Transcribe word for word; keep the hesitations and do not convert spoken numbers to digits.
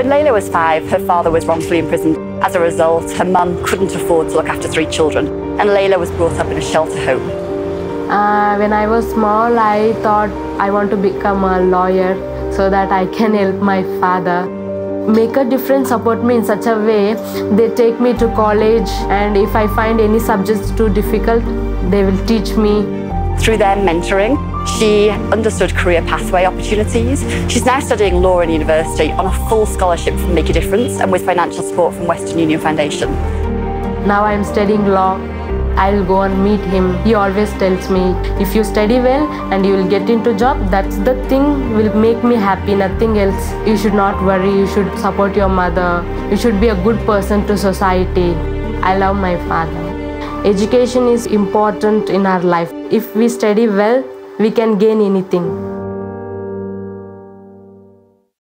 When Layla was five, her father was wrongfully imprisoned. As a result, her mum couldn't afford to look after three children, and Layla was brought up in a shelter home. Uh, when I was small, I thought I want to become a lawyer so that I can help my father. Make a Difference support me in such a way, they take me to college, and if I find any subjects too difficult, they will teach me. Through their mentoring, she understood career pathway opportunities. She's now studying law in university on a full scholarship from Make a Difference and with financial support from Western Union Foundation. Now I'm studying law. I'll go and meet him. He always tells me, if you study well and you will get into job, that's the thing will make me happy, nothing else. You should not worry, you should support your mother. You should be a good person to society. I love my father. Education is important in our life. If we study well, we can gain anything.